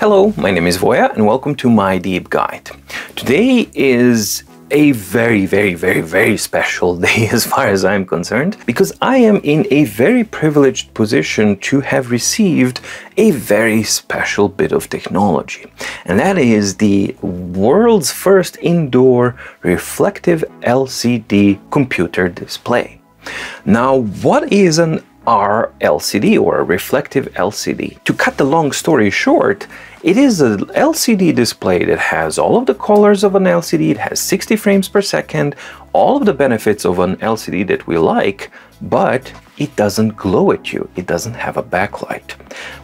Hello, my name is Voya and welcome to My Deep Guide. Today is a very special day as far as I'm concerned, because I am in a very privileged position to have received a very special bit of technology. And that is the world's first indoor reflective LCD computer display. Now, what is an R-LCD or a reflective LCD? To cut the long story short, it is an LCD display that has all of the colors of an LCD, it has 60 frames per second, all of the benefits of an LCD that we like, but it doesn't glow at you, it doesn't have a backlight.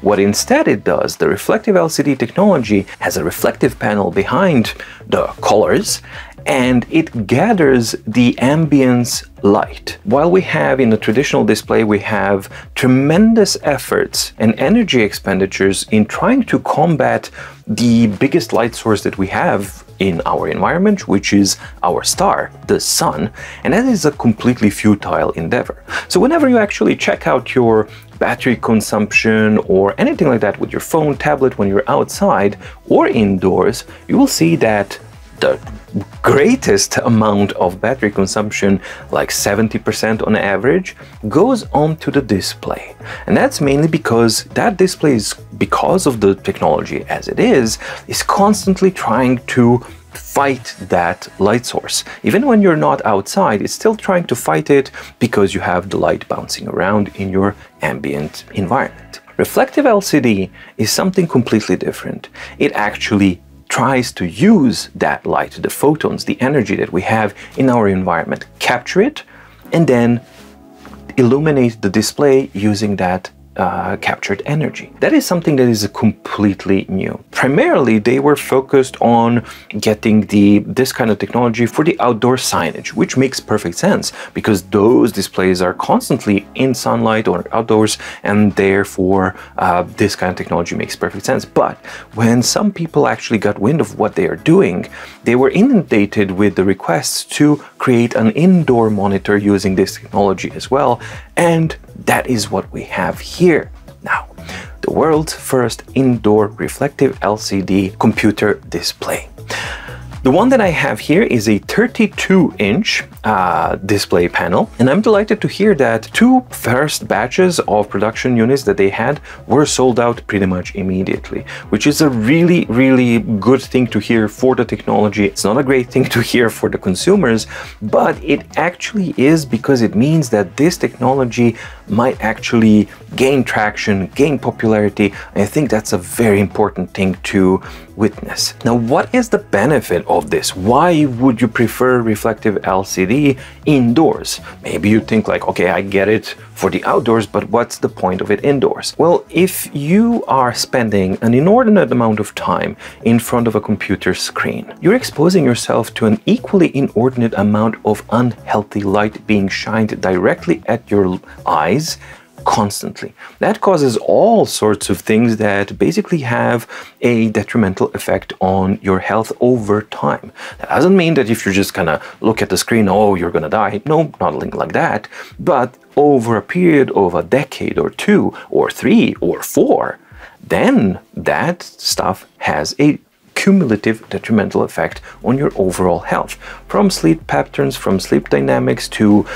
What instead it does, the reflective LCD technology has a reflective panel behind the colors, and it gathers the ambience light. While we have in the traditional display, we have tremendous efforts and energy expenditures in trying to combat the biggest light source that we have in our environment, which is our star, the sun, and that is a completely futile endeavor. So whenever you actually check out your battery consumption or anything like that with your phone, tablet, when you're outside or indoors, you will see that the greatest amount of battery consumption, like 70% on average, goes onto the display. And that's mainly because that display is, because of the technology as it is constantly trying to fight that light source. Even when you're not outside, it's still trying to fight it because you have the light bouncing around in your ambient environment. Reflective LCD is something completely different. It actually tries to use that light, the photons, the energy that we have in our environment, capture it, and then illuminate the display using that captured energy. That is something that is completely new. Primarily, they were focused on getting this kind of technology for the outdoor signage, which makes perfect sense because those displays are constantly in sunlight or outdoors, and therefore this kind of technology makes perfect sense. But when some people actually got wind of what they are doing, they were inundated with the requests to create an indoor monitor using this technology as well, and that is what we have here now. The world's first indoor reflective LCD computer display. The one that I have here is a 32-inch display panel, and I'm delighted to hear that two first batches of production units that they had were sold out pretty much immediately, which is a really good thing to hear for the technology. It's not a great thing to hear for the consumers, but it actually is, because it means that this technology might actually gain traction, gain popularity, and I think that's a very important thing to witness. Now, what is the benefit of this? Why would you prefer reflective LCD indoors? Maybe you think like, okay, I get it for the outdoors, but what's the point of it indoors? Well, if you are spending an inordinate amount of time in front of a computer screen, you're exposing yourself to an equally inordinate amount of unhealthy light being shined directly at your eyes constantly. That causes all sorts of things that basically have a detrimental effect on your health over time. That doesn't mean that if you're just gonna look at the screen, oh, you're gonna die. No, nothing like that. But over a period of a decade or two or three or four, then that stuff has a cumulative detrimental effect on your overall health, from sleep patterns, from sleep dynamics to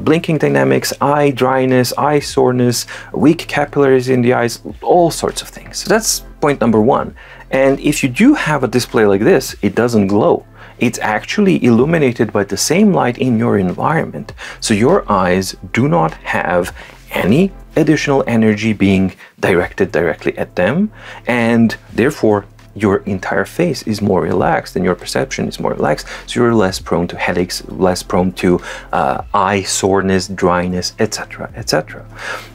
blinking dynamics, eye dryness, eye soreness, weak capillaries in the eyes, all sorts of things. So that's point number one. And if you do have a display like this, it doesn't glow. It's actually illuminated by the same light in your environment. So your eyes do not have any additional energy being directed directly at them, and therefore your entire face is more relaxed and your perception is more relaxed, so you're less prone to headaches, less prone to eye soreness, dryness, etc., etc.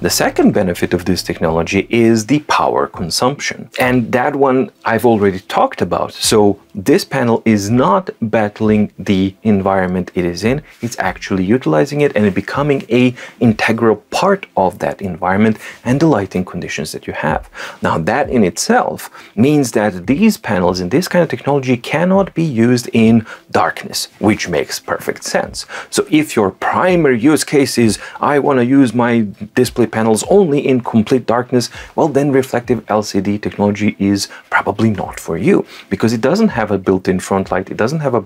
The second benefit of this technology is the power consumption, and that one I've already talked about. So this panel is not battling the environment it is in, it's actually utilizing it and becoming an integral part of that environment and the lighting conditions that you have. Now that in itself means that these panels and this kind of technology cannot be used in darkness, which makes perfect sense. So if your primary use case is, I want to use my display panels only in complete darkness, well then reflective LCD technology is probably not for you, because it doesn't have a built-in front light, it doesn't have a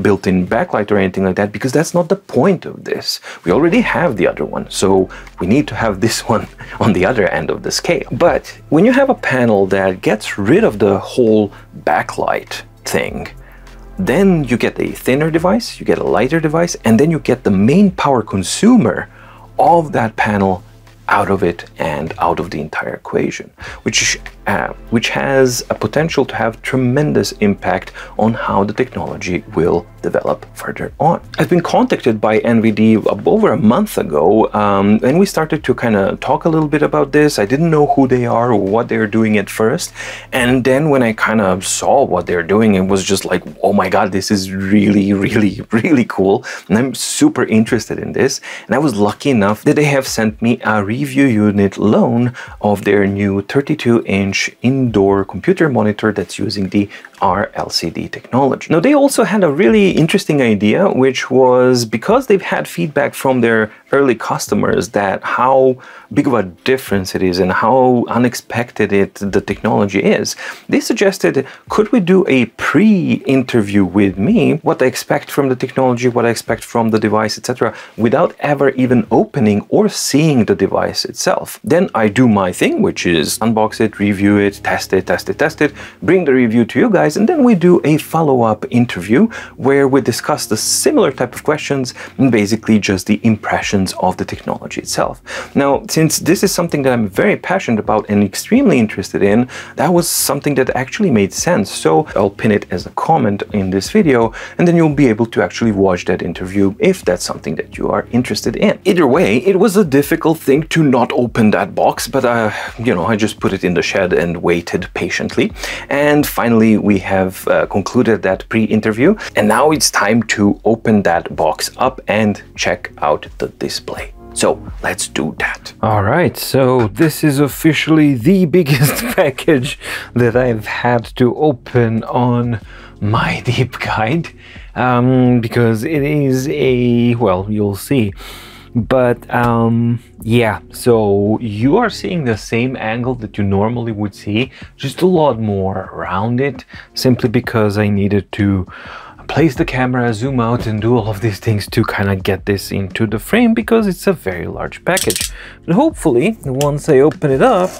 built-in backlight or anything like that, because that's not the point of this. We already have the other one, so we need to have this one on the other end of the scale. But when you have a panel that gets rid of the whole backlight thing, then you get a thinner device, you get a lighter device, and then you get the main power consumer of that panel out of it and out of the entire equation, which has a potential to have tremendous impact on how the technology will develop further on. I've been contacted by NVD over a month ago, and we started to kind of talk a little bit about this. I didn't know who they are or what they're doing at first, and then when I kind of saw what they're doing, it was just like, oh my god, this is really, really, really cool, and I'm super interested in this. And I was lucky enough that they have sent me a review unit loan of their new 32-inch indoor computer monitor that's using the R-LCD technology. Now, they also had a really interesting idea, which was, because they've had feedback from their early customers that how big of a difference it is and how unexpected the technology is, they suggested, could we do a pre-interview with me, what I expect from the technology, what I expect from the device, etc., without ever even opening or seeing the device itself. Then I do my thing, which is unbox it, review it, test it, bring the review to you guys, and then we do a follow-up interview where we discuss the similar type of questions and basically just the impressions of the technology itself. Now, since this is something that I'm very passionate about and extremely interested in, that was something that actually made sense. So I'll pin it as a comment in this video, and then you'll be able to actually watch that interview if that's something that you are interested in. Either way, it was a difficult thing to not open that box, but you know, I just put it in the shed and waited patiently, and finally we have concluded that pre-interview, and now it's time to open that box up and check out the display. So let's do that. All right, so this is officially the biggest package that I've had to open on My Deep Guide, because it is a, well, you'll see. But yeah, so you are seeing the same angle that you normally would see, just a lot more around it, simply because I needed to place the camera, zoom out, and do all of these things to kind of get this into the frame, because it's a very large package. But hopefully, once I open it up,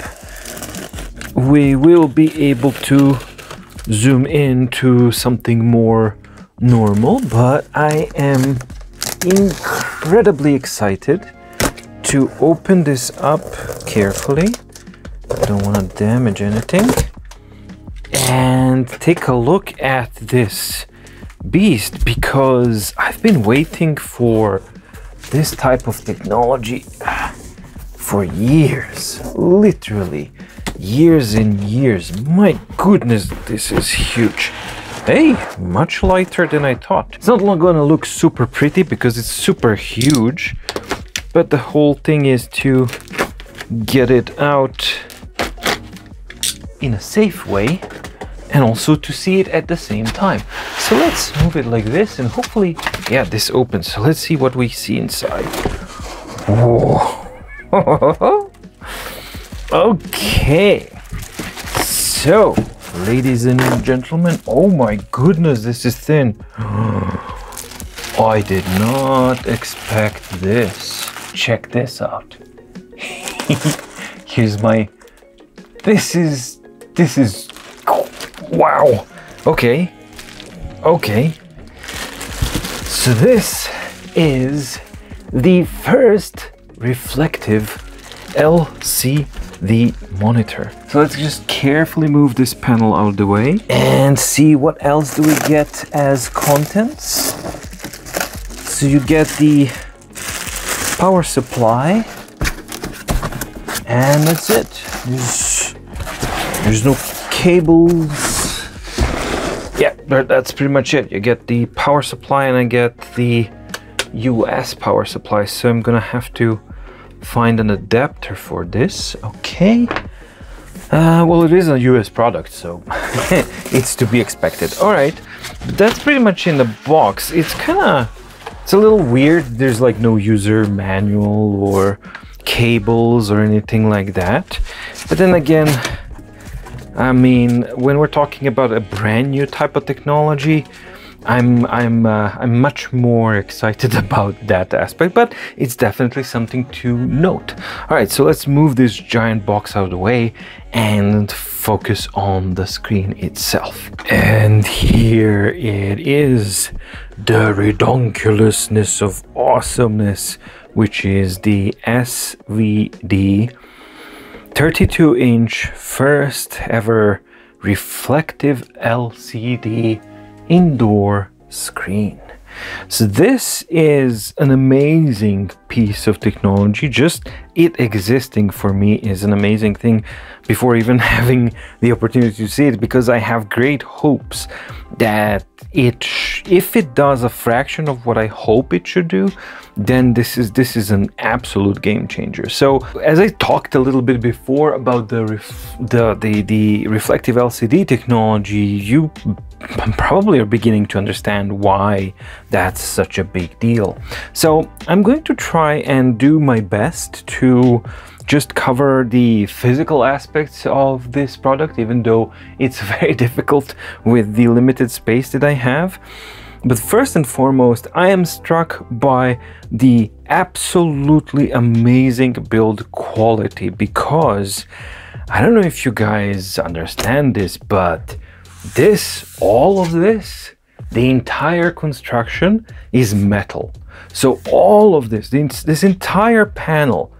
we will be able to zoom into something more normal, but I am incredibly excited to open this up carefully. I don't want to damage anything, and take a look at this beast, because I've been waiting for this type of technology for years, literally years and years. My goodness, this is huge. Hey, much lighter than I thought. It's not gonna look super pretty because it's super huge, but the whole thing is to get it out in a safe way and also to see it at the same time. So let's move it like this, and hopefully, yeah, this opens. So let's see what we see inside. Whoa. Okay, so ladies and gentlemen, oh my goodness, this is thin. I did not expect this. Check this out. Here's my, this is, wow. Okay, okay. So this is the first reflective LCD monitor. So let's just carefully move this panel out of the way and see what else do we get as contents. So you get the power supply, and that's it. There's no cables. Yeah, but that's pretty much it. You get the power supply and I get the US power supply, so I'm gonna have to find an adapter for this. Okay, well, it is a US product, so it's to be expected. All right, that's pretty much in the box. It's it's a little weird. There's like no user manual or cables or anything like that, but then again, I mean, when we're talking about a brand new type of technology, I'm much more excited about that aspect, but it's definitely something to note. All right, so let's move this giant box out of the way and focus on the screen itself. And here it is, the redonkulousness of awesomeness, which is the SVD 32-inch first ever reflective LCD indoor screen. So this is an amazing piece of technology. Just it existing for me is an amazing thing before even having the opportunity to see it, because I have great hopes that if it does a fraction of what I hope it should do, then this is an absolute game changer. So as I talked a little bit before about the reflective LCD technology, you probably are beginning to understand why that's such a big deal. So I'm going to try and do my best to just cover the physical aspects of this product, even though it's very difficult with the limited space that I have. But first and foremost, I am struck by the absolutely amazing build quality, because I don't know if you guys understand this, but all of this, the entire construction is metal. So all of this entire panel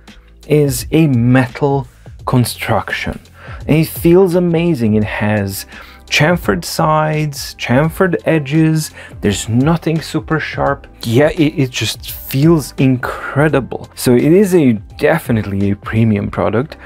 is a metal construction, and it feels amazing. It has chamfered sides, chamfered edges. There's nothing super sharp. Yeah, it just feels incredible. So it is definitely a premium product.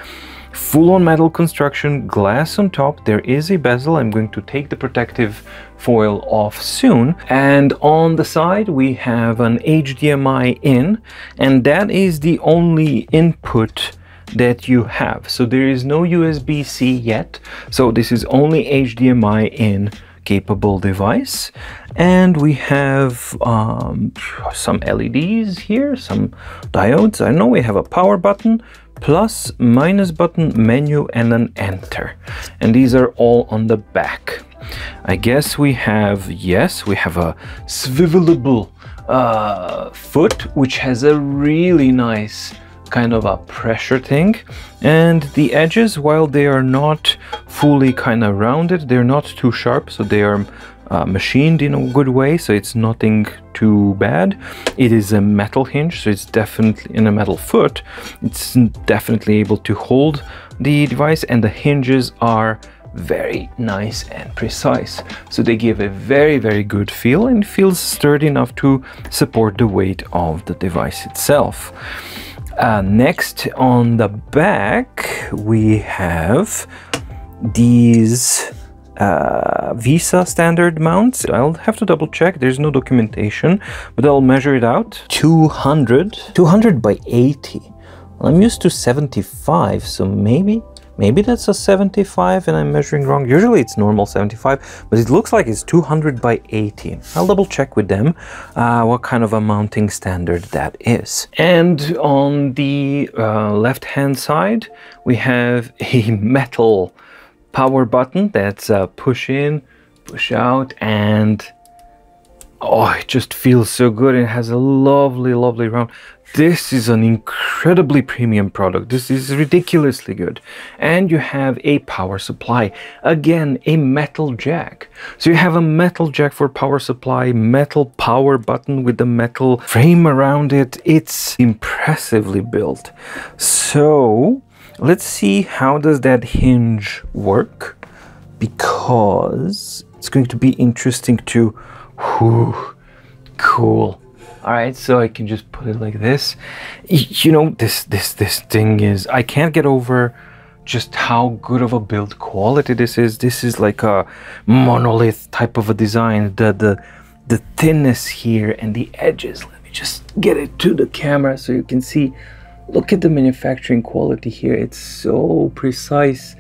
Full-on metal construction, glass on top. There is a bezel. I'm going to take the protective foil off soon. And on the side we have an HDMI in, and that is the only input that you have. So there is no USB-C yet. So this is only HDMI in capable device. And we have some LEDs here, some diodes. I know we have a power button, plus, minus button, menu, and an enter. And these are all on the back. I guess we have, yes, we have a swivelable foot, which has a really nice kind of a pressure thing. And the edges, while they are not fully kind of rounded, they're not too sharp, so they are machined in a good way, so it's nothing too bad. It is a metal hinge, so it's definitely in a metal foot. It's definitely able to hold the device, and the hinges are very nice and precise, so they give a very, very good feel and feels sturdy enough to support the weight of the device itself. Next, on the back we have these Visa standard mounts. I'll have to double check, there's no documentation, but I'll measure it out. 200 by 80. Well, I'm used to 75, so maybe that's a 75 and I'm measuring wrong. Usually it's normal 75, but it looks like it's 200 by 80. I'll double check with them what kind of a mounting standard that is. And on the left-hand side, we have a metal power button that's push in, push out, and oh, it just feels so good. It has a lovely, lovely round. This is an incredibly premium product. This is ridiculously good. And you have a power supply. Again, a metal jack. So you have a metal jack for power supply, metal power button with the metal frame around it. It's impressively built. So let's see how does that hinge work, because it's going to be interesting to... Whew, cool. All right, so I can just put it like this. You know, this thing is, I can't get over just how good of a build quality this is. This is like a monolith type of a design. The thinness here and the edges. Let me just get it to the camera so you can see. Look at the manufacturing quality here. It's so precise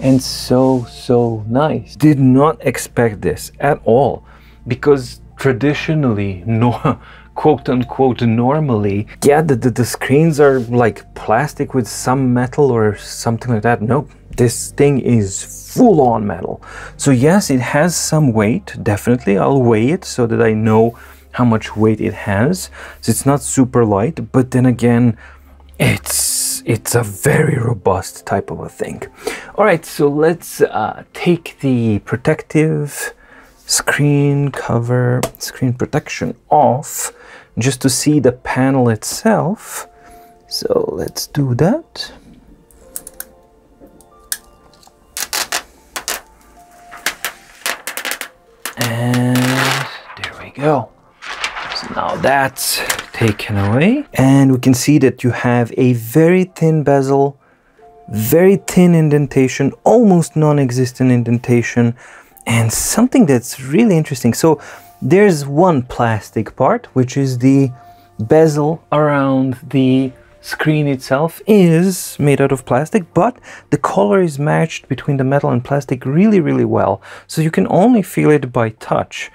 and so nice. Did not expect this at all, because traditionally, no, quote unquote, normally, yeah, the screens are like plastic with some metal or something like that. Nope, this thing is full on metal. So yes, it has some weight, definitely. I'll weigh it so that I know how much weight it has. So it's not super light, but then again, it's a very robust type of a thing. All right, so let's take the protective screen cover, screen protection off, just to see the panel itself. So let's do that. And there we go. So now that's taken away, and we can see that you have a very thin bezel, very thin indentation, almost non-existent indentation, and something that's really interesting. So there's one plastic part, which is the bezel around the screen itself is made out of plastic, but the color is matched between the metal and plastic really well. So you can only feel it by touch,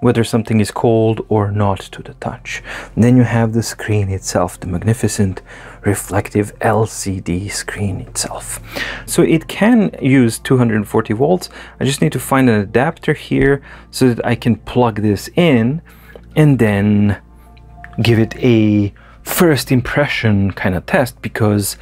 whether something is cold or not to the touch. And then you have the screen itself, the magnificent reflective LCD screen itself. So it can use 240 volts. I just need to find an adapter here so that I can plug this in and then give it a first impression kind of test, because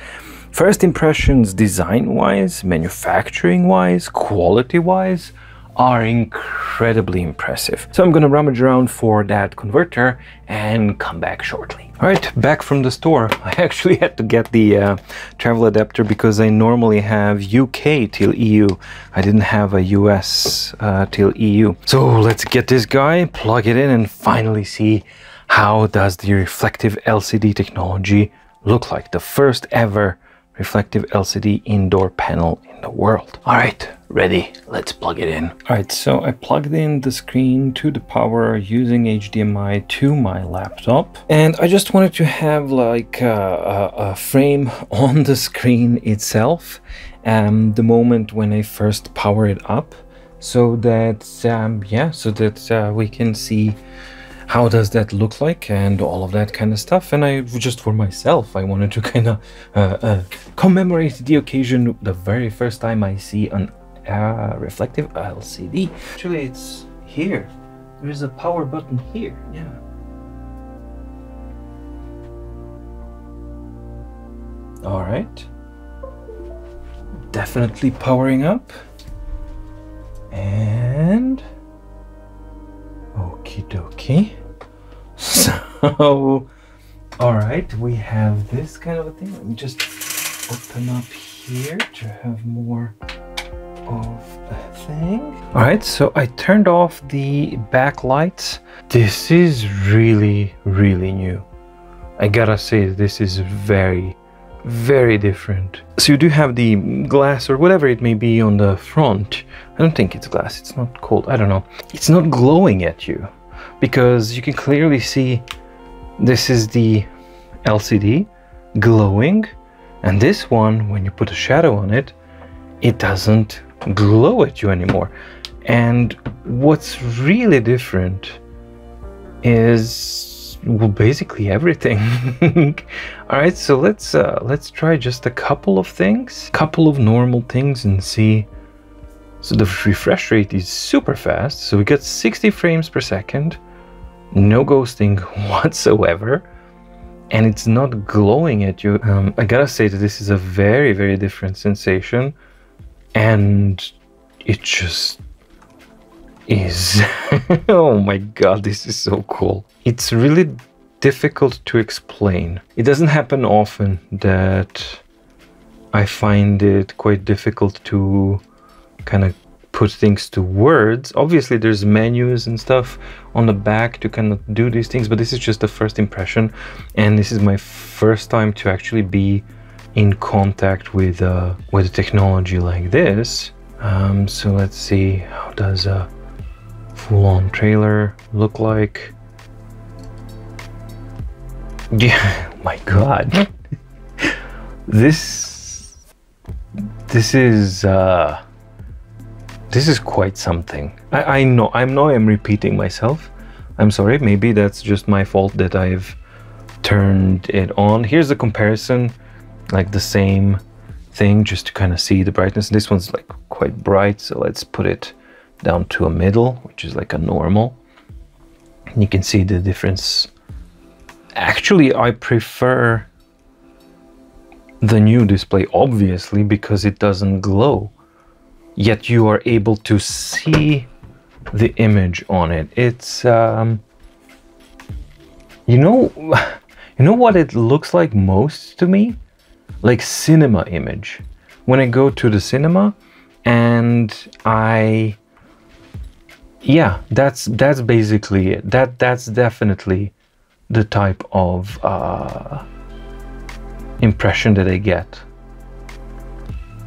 first impressions design-wise, manufacturing-wise, quality-wise, are incredibly impressive. So I'm gonna rummage around for that converter and come back shortly. All right, back from the store. I actually had to get the travel adapter because I normally have UK till EU. I didn't have a US till EU. So let's get this guy, plug it in, and finally see how does the reflective LCD technology look like. The first ever reflective LCD indoor panel in the world. All right, ready, let's plug it in. All right, so I plugged in the screen to the power using HDMI to my laptop. And I just wanted to have like a frame on the screen itself the moment when I first power it up, so that, yeah, so that we can see how does that look like and all of that kind of stuff. And I just, for myself, I wanted to kind of commemorate the occasion, the very first time I see an reflective LCD. Actually, it's here. There's a power button here. Yeah. All right. Definitely powering up. And okie dokie. So, all right, we have this kind of a thing. Let me just open up here to have more of a thing. All right, so I turned off the backlights. This is really new. I gotta say, this is very different. So you do have the glass or whatever it may be on the front. I don't think it's glass, it's not cold, I don't know. It's not glowing at you, because you can clearly see this is the LCD glowing, and this one, when you put a shadow on it, it doesn't glow at you anymore. And what's really different is, well, basically everything. All right, so let's try just a couple of things, couple of normal things, and see. So the refresh rate is super fast. So we got 60 frames per second, no ghosting whatsoever, and it's not glowing at you. I gotta say that this is a very different sensation, and it just is. Oh my god, this is so cool. It's really difficult to explain. It doesn't happen often that I find it quite difficult to kind of put things to words. Obviously there's menus and stuff on the back to kind of do these things, but this is just the first impression, and this is my first time to actually be in contact with technology like this. So let's see, how does a full-on trailer look like? Yeah, my God. This is quite something. I know, I know I'm repeating myself. I'm sorry, maybe that's just my fault that I've turned it on. Here's the comparison, like the same thing, just to kind of see the brightness. This one's like quite bright, so let's put it down to a middle, which is like a normal. And you can see the difference. Actually, I prefer the new display, obviously, because it doesn't glow, yet you are able to see the image on it. It's you know what it looks like most to me? Like cinema image. When I go to the cinema and I, yeah, that's basically it. That's definitely the type of impression that I get.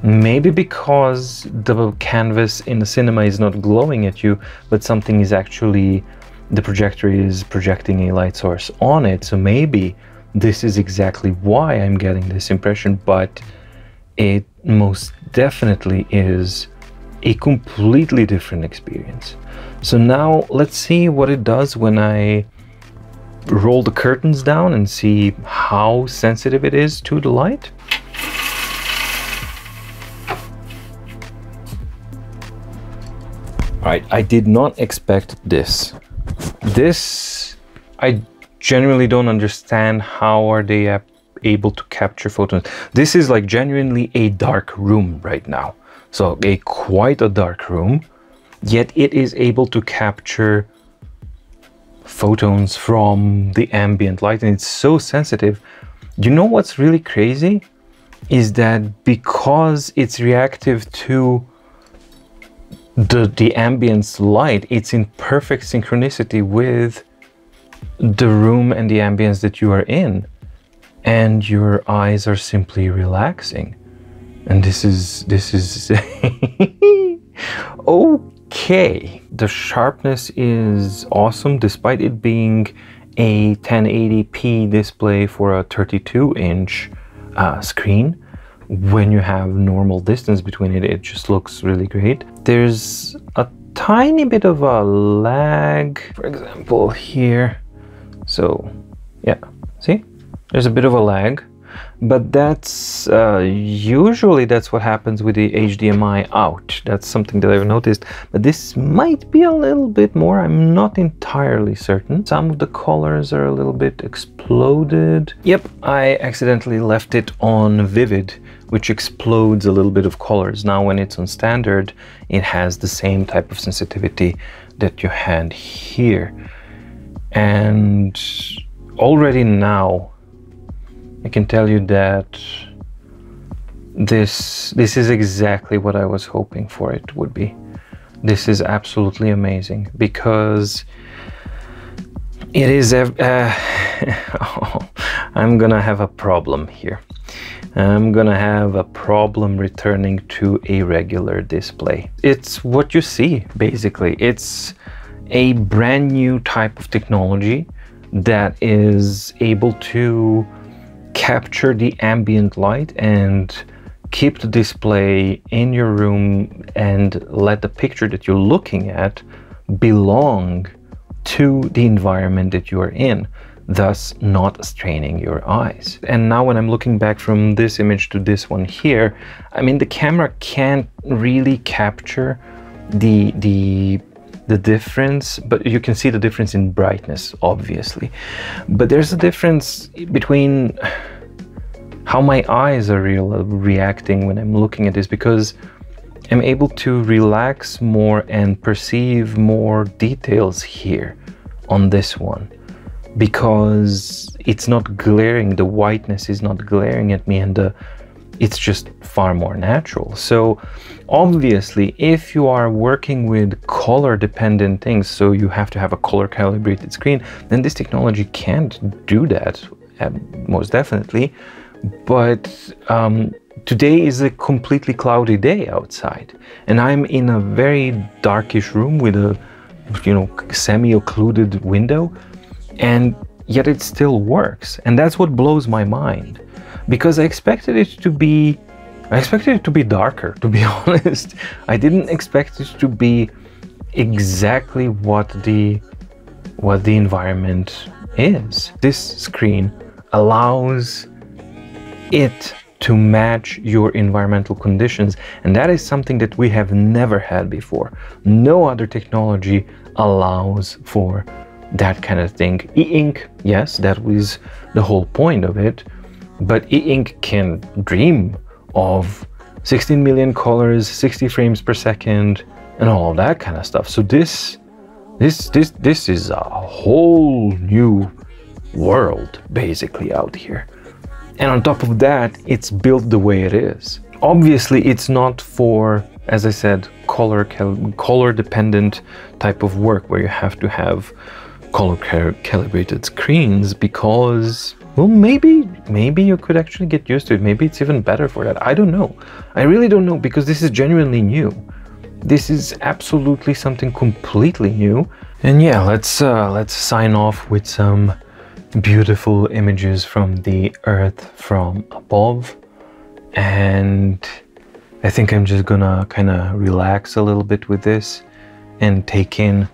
Maybe because the canvas in the cinema is not glowing at you, but something is actually, the projector is projecting a light source on it. So maybe this is exactly why I'm getting this impression, but it most definitely is a completely different experience. So now let's see what it does when I roll the curtains down and see how sensitive it is to the light. All right, I did not expect this. This, I genuinely don't understand how are they able to capture photons. This is like genuinely a dark room right now. So quite a dark room, yet it is able to capture photons from the ambient light, and it's so sensitive. You know what's really crazy is that because it's reactive to the ambient light, it's in perfect synchronicity with the room and the ambience that you are in, and your eyes are simply relaxing. And this is okay. The sharpness is awesome, despite it being a 1080p display for a 32-inch screen. When you have normal distance between it, it just looks really great. There's a tiny bit of a lag, for example, here. So yeah, see, there's a bit of a lag, but that's usually that's what happens with the HDMI out. That's something that I've noticed, but this might be a little bit more. I'm not entirely certain. Some of the colors are a little bit exploded. Yep, I accidentally left it on vivid, which explodes a little bit of colors. Now when it's on standard, it has the same type of sensitivity that you had here. And already now, I can tell you that this is exactly what I was hoping for it would be. This is absolutely amazing, because it is, I'm gonna have a problem here. I'm gonna have a problem returning to a regular display. It's what you see, basically. It's a brand new type of technology that is able to capture the ambient light and keep the display in your room and let the picture that you're looking at belong to the environment that you are in, thus not straining your eyes. And now when I'm looking back from this image to this one here, I mean, the camera can't really capture the difference, but you can see the difference in brightness, obviously. But there's a difference between how my eyes are reacting when I'm looking at this, because I'm able to relax more and perceive more details here on this one, because it's not glaring, the whiteness is not glaring at me, and it's just far more natural. So obviously, if you are working with color dependent things, so you have to have a color calibrated screen, then this technology can't do that, most definitely. But today is a completely cloudy day outside, and I'm in a very darkish room with a, you know, semi-occluded window, and yet it still works. And that's what blows my mind, because I expected it to be darker, to be honest. I didn't expect it to be exactly what the environment is. This screen allows it to match your environmental conditions, and that is something that we have never had before. No other technology allows for that kind of thing. E-ink, yes, that was the whole point of it, but e-ink can dream of 16 million colors, 60 frames per second, and all that kind of stuff. So this is a whole new world basically out here. And on top of that, it's built the way it is. Obviously, it's not for, as I said, color dependent type of work where you have to have color calibrated screens, because, well, maybe you could actually get used to it. Maybe it's even better for that. I don't know. I really don't know, because this is genuinely new. This is absolutely something completely new. And yeah, let's sign off with some beautiful images from the Earth from above, and I think I'm just gonna kind of relax a little bit with this and take in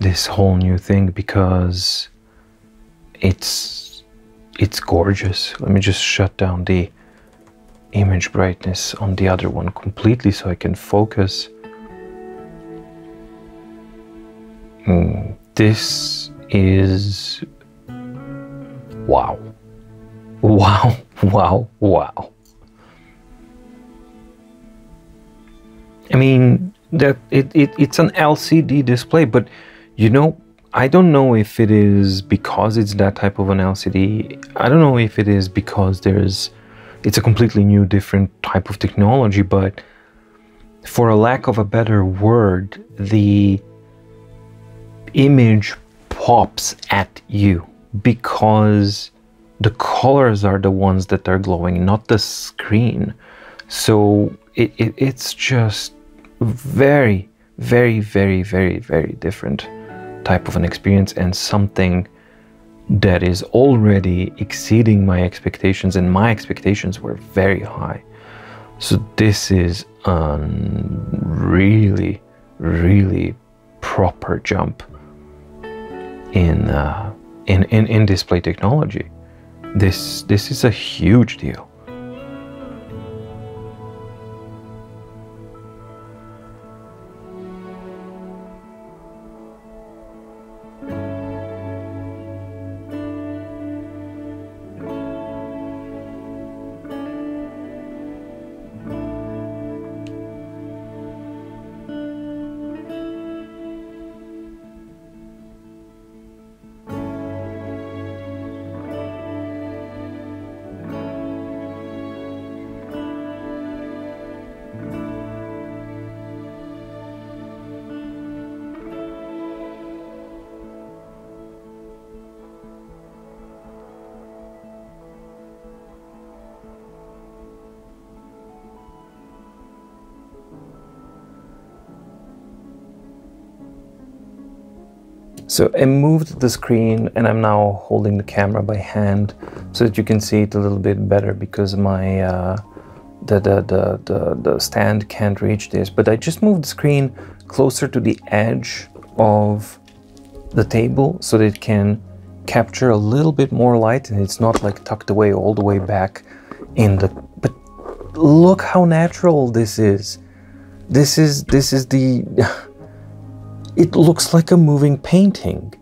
this whole new thing, because it's gorgeous. Let me just shut down the image brightness on the other one completely so I can focus. This is wow. Wow, wow, wow. I mean, that it's an LCD display, but you know, I don't know if it is because it's that type of an LCD. I don't know if it is because it's a completely new, different type of technology, but for a lack of a better word, the image pops at you, because the colors are the ones that are glowing, not the screen. So it's just very, very, very, very, very different type of an experience, and something that is already exceeding my expectations, and my expectations were very high. So this is a really, really proper jump in display technology. This is a huge deal. So I moved the screen, and I'm now holding the camera by hand so that you can see it a little bit better, because my the stand can't reach this. But I just moved the screen closer to the edge of the table so that it can capture a little bit more light, and it's not like tucked away all the way back in the... But look how natural this is. This is the... It looks like a moving painting.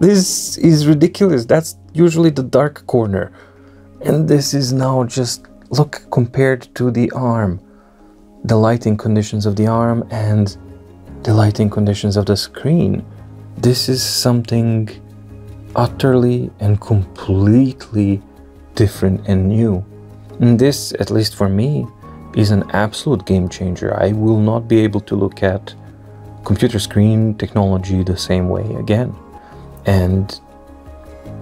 This is ridiculous. That's usually the dark corner. And this is now just, look, compared to the arm, the lighting conditions of the arm and the lighting conditions of the screen. This is something utterly and completely different and new. And this, at least for me, is an absolute game changer. I will not be able to look at computer screen technology the same way again. And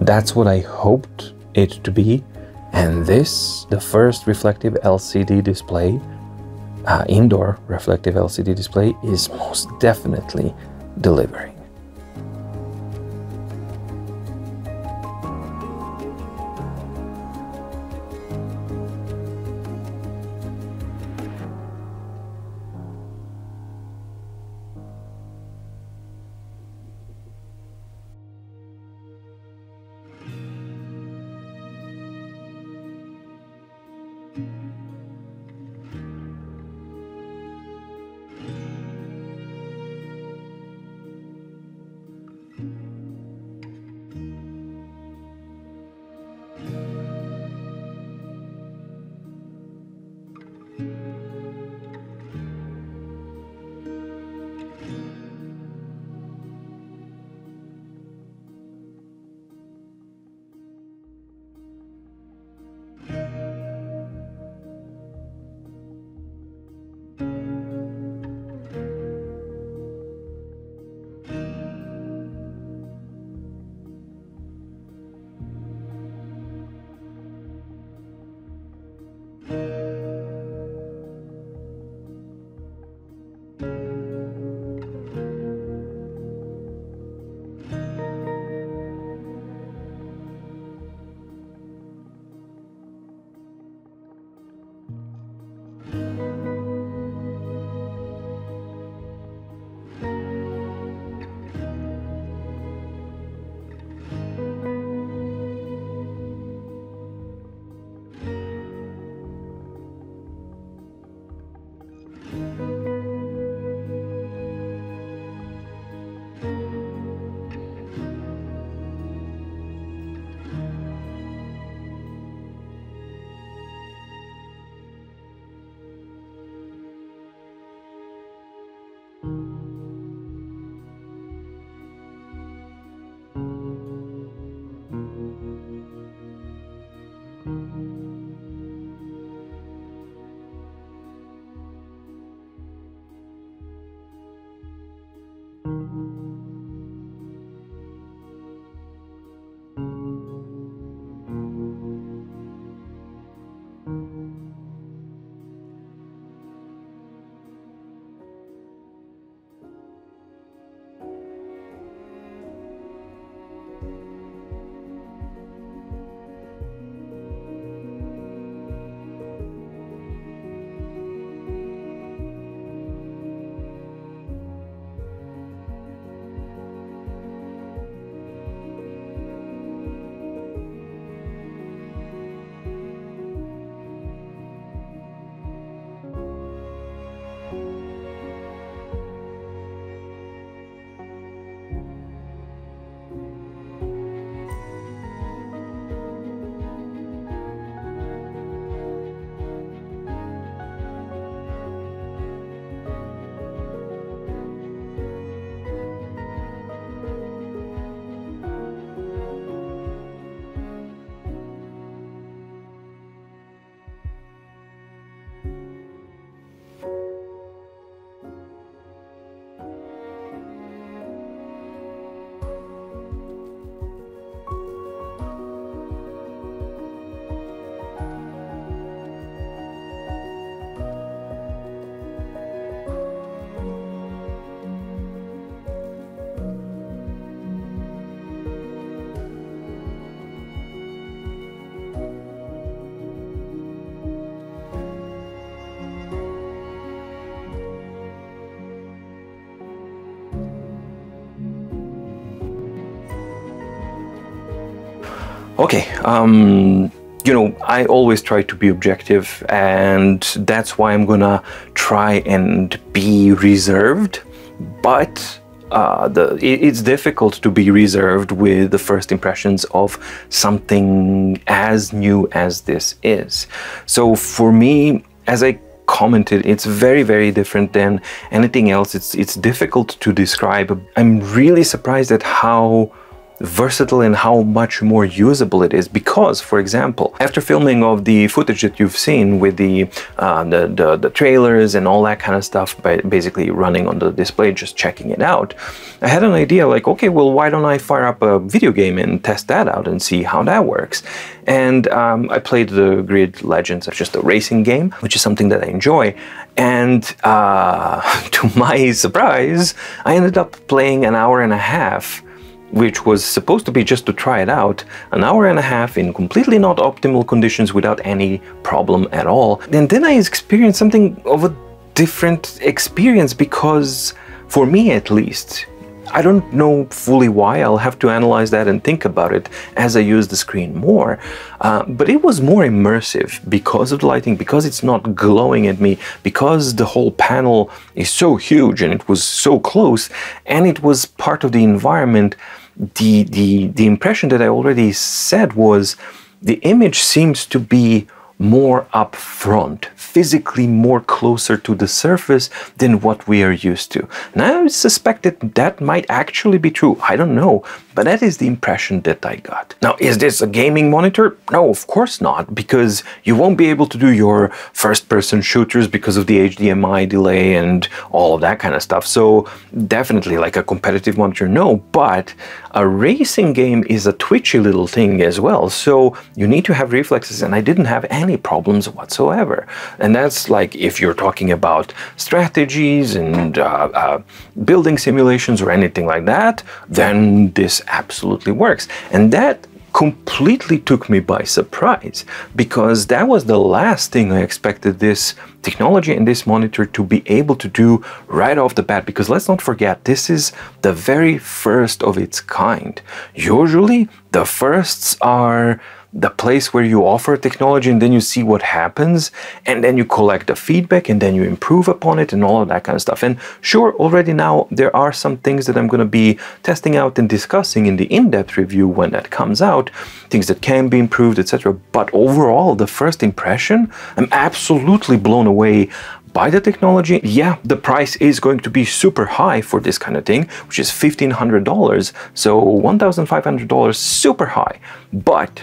that's what I hoped it to be. And this, the first reflective LCD display, indoor reflective LCD display, is most definitely delivering. Okay, you know, I always try to be objective, and that's why I'm gonna try and be reserved, but it's difficult to be reserved with the first impressions of something as new as this is. So for me, as I commented, it's very, very different than anything else. It's difficult to describe. I'm really surprised at how versatile and how much more usable it is, because, for example, after filming of the footage that you've seen with the trailers and all that kind of stuff, basically running on the display, just checking it out, I had an idea like, okay, well, why don't I fire up a video game and test that out and see how that works? And I played the Grid Legends, that's just a racing game, which is something that I enjoy. And to my surprise, I ended up playing an hour and a half, which was supposed to be just to try it out, an hour and a half in completely not optimal conditions without any problem at all. And then I experienced something of a different experience, because for me at least, I don't know fully why, I'll have to analyze that and think about it as I use the screen more, but it was more immersive because of the lighting, because it's not glowing at me, because the whole panel is so huge and it was so close and it was part of the environment. The impression that I already said was the image seems to be more up front, physically more closer to the surface than what we are used to. Now, I suspect that that might actually be true, I don't know, but that is the impression that I got. Now, is this a gaming monitor? No, of course not, because you won't be able to do your first-person shooters because of the HDMI delay and all of that kind of stuff. So definitely like a competitive monitor, no, but a racing game is a twitchy little thing as well, so you need to have reflexes, and I didn't have any problems whatsoever. And that's like if you're talking about strategies and building simulations or anything like that, then this absolutely works. And that completely took me by surprise, because that was the last thing I expected this technology and this monitor to be able to do right off the bat, because let's not forget, this is the very first of its kind. Usually the firsts are the place where you offer technology and then you see what happens, and then you collect the feedback and then you improve upon it and all of that kind of stuff. And sure, already now there are some things that I'm going to be testing out and discussing in the in-depth review when that comes out, things that can be improved, etc. But overall, the first impression, I'm absolutely blown away by the technology. Yeah, the price is going to be super high for this kind of thing, which is $1,500, so $1,500, super high. But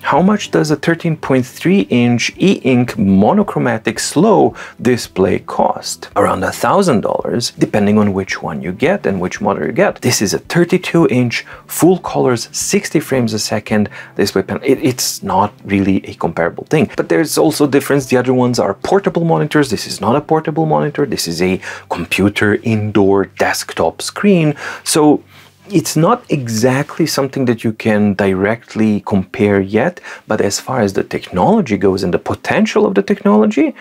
how much does a 13.3-inch e-ink monochromatic slow display cost? Around $1,000, depending on which one you get and which model you get. This is a 32-inch full colors, 60 frames a second display panel. It's not really a comparable thing, but there's also difference. The other ones are portable monitors. This is not a portable monitor. This is a computer indoor desktop screen. So it's not exactly something that you can directly compare yet, but as far as the technology goes and the potential of the technology,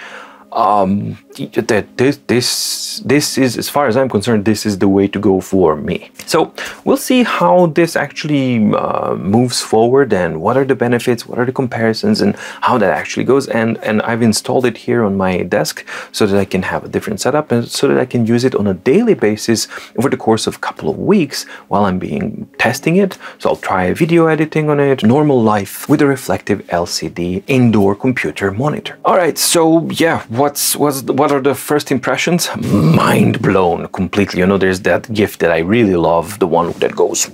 this is, as far as I'm concerned, this is the way to go for me. So we'll see how this actually moves forward and what are the benefits, what are the comparisons, and how that actually goes. And I've installed it here on my desk so that I can have a different setup and so that I can use it on a daily basis over the course of a couple of weeks while I'm testing it. So I'll try video editing on it, normal life with a reflective LCD indoor computer monitor. All right, so yeah, what are the first impressions? Mind blown completely. You know, there's that GIF that I really love, the one that goes,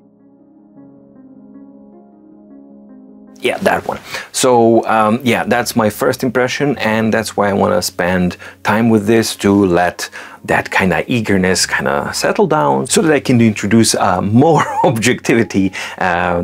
yeah, that one. So yeah, that's my first impression, and that's why I want to spend time with this to let that kind of eagerness kind of settle down so that I can introduce more objectivity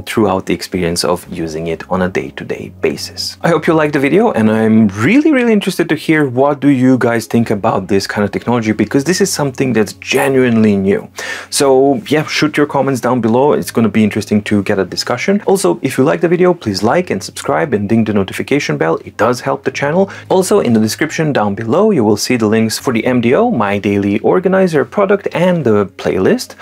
throughout the experience of using it on a day-to-day basis. I hope you liked the video, and I'm really interested to hear what do you guys think about this kind of technology, because this is something that's genuinely new. So yeah, shoot your comments down below. It's going to be interesting to get a discussion. Also, if you like the video, please like and subscribe and ding the notification bell. It does help the channel. Also, in the description down below, you will see the links for the MDO, My Daily Organizer product, and the playlist.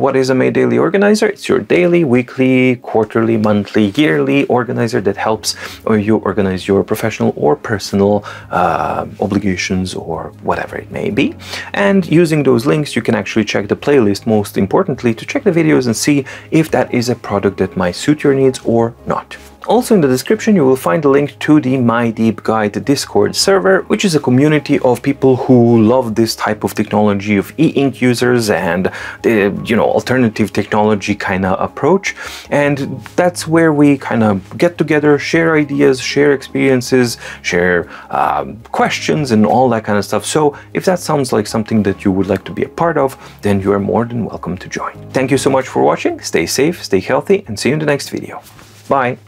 What is a My Daily Organizer? It's your daily, weekly, quarterly, monthly, yearly organizer that helps you organize your professional or personal obligations or whatever it may be. And using those links, you can actually check the playlist, most importantly, to check the videos and see if that is a product that might suit your needs or not. Also in the description you will find a link to the My Deep Guide Discord server, which is a community of people who love this type of technology, of e-ink users and the, you know, alternative technology kind of approach. And that's where we kind of get together, share ideas, share experiences, share questions and all that kind of stuff. So if that sounds like something that you would like to be a part of, then you are more than welcome to join. Thank you so much for watching. Stay safe, stay healthy, and see you in the next video. Bye.